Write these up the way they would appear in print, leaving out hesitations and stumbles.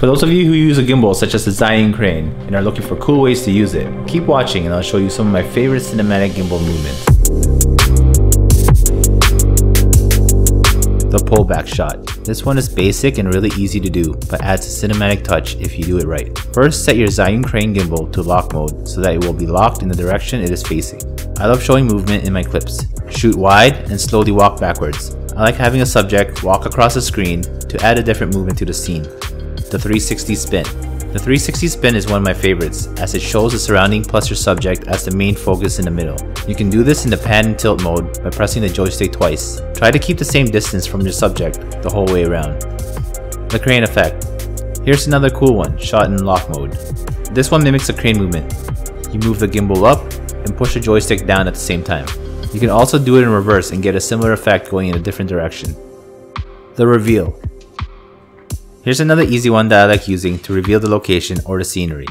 For those of you who use a gimbal such as the Zhiyun Crane and are looking for cool ways to use it, keep watching and I'll show you some of my favorite cinematic gimbal movements. The pullback shot. This one is basic and really easy to do, but adds a cinematic touch if you do it right. First, set your Zhiyun Crane gimbal to lock mode so that it will be locked in the direction it is facing. I love showing movement in my clips. Shoot wide and slowly walk backwards. I like having a subject walk across the screen to add a different movement to the scene. The 360 spin. The 360 spin is one of my favorites, as it shows the surrounding plus your subject as the main focus in the middle. You can do this in the pan and tilt mode by pressing the joystick twice. Try to keep the same distance from your subject the whole way around. The crane effect. Here's another cool one, shot in lock mode. This one mimics a crane movement. You move the gimbal up and push the joystick down at the same time. You can also do it in reverse and get a similar effect going in a different direction. The reveal. Here's another easy one that I like using to reveal the location or the scenery.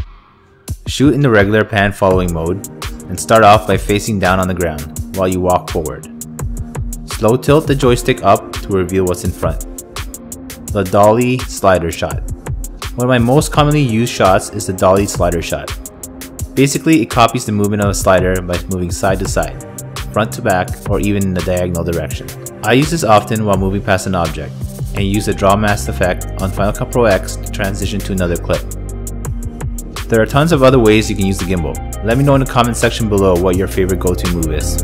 Shoot in the regular pan following mode and start off by facing down on the ground while you walk forward. Slow tilt the joystick up to reveal what's in front. The dolly slider shot. One of my most commonly used shots is the dolly slider shot. Basically, it copies the movement of a slider by moving side to side, front to back, or even in the diagonal direction. I use this often while moving past an object, and use the draw mask effect on Final Cut Pro X to transition to another clip. There are tons of other ways you can use the gimbal. Let me know in the comment section below what your favorite go-to move is.